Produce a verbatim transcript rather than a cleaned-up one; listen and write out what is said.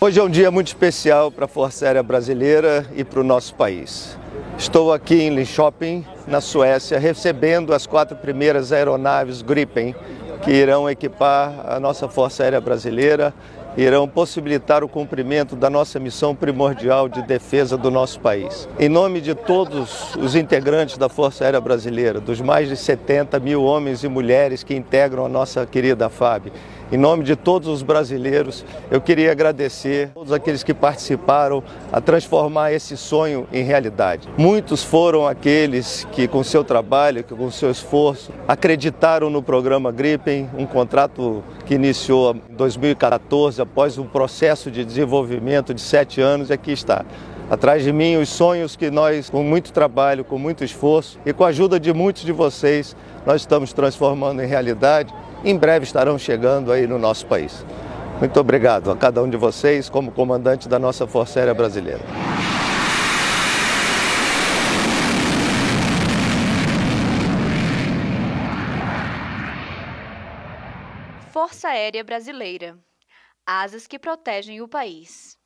Hoje é um dia muito especial para a Força Aérea Brasileira e para o nosso país. Estou aqui em Linköping, na Suécia, recebendo as quatro primeiras aeronaves Gripen, que irão equipar a nossa Força Aérea Brasileira, irão possibilitar o cumprimento da nossa missão primordial de defesa do nosso país. Em nome de todos os integrantes da Força Aérea Brasileira, dos mais de setenta mil homens e mulheres que integram a nossa querida F A B, em nome de todos os brasileiros, eu queria agradecer a todos aqueles que participaram a transformar esse sonho em realidade. Muitos foram aqueles que, com seu trabalho, que, com seu esforço, acreditaram no programa Gripen, um contrato que iniciou em dois mil e quatorze, após um processo de desenvolvimento de sete anos, e aqui está. Atrás de mim, os sonhos que nós, com muito trabalho, com muito esforço e com a ajuda de muitos de vocês, nós estamos transformando em realidade. Em breve estarão chegando aí no nosso país. Muito obrigado a cada um de vocês como comandante da nossa Força Aérea Brasileira. Força Aérea Brasileira. Asas que protegem o país.